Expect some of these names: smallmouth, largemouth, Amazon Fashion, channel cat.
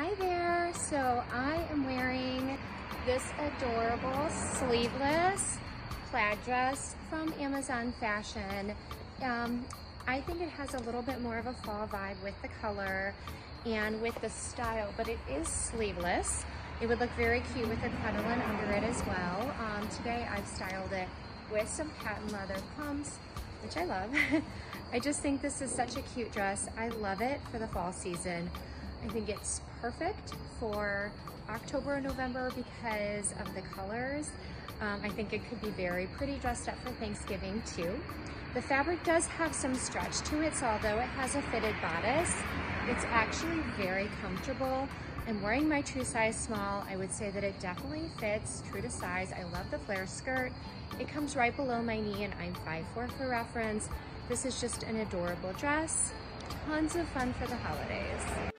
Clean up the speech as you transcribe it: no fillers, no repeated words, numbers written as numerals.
Hi there, so I am wearing this adorable sleeveless plaid dress from Amazon Fashion. I think it has a little bit more of a fall vibe with the color and with the style, but it is sleeveless. It would look very cute with a crinoline under it as well. Today I've styled it with some patent leather pumps, which I love. I just think this is such a cute dress. I love it for the fall season. I think it's perfect for October and November because of the colors. I think it could be very pretty dressed up for Thanksgiving too. The fabric does have some stretch to it, so although it has a fitted bodice, it's actually very comfortable. I'm wearing my true size small. I would say that it definitely fits true to size. I love the flare skirt. It comes right below my knee and I'm 5'4" for reference. This is just an adorable dress. Tons of fun for the holidays.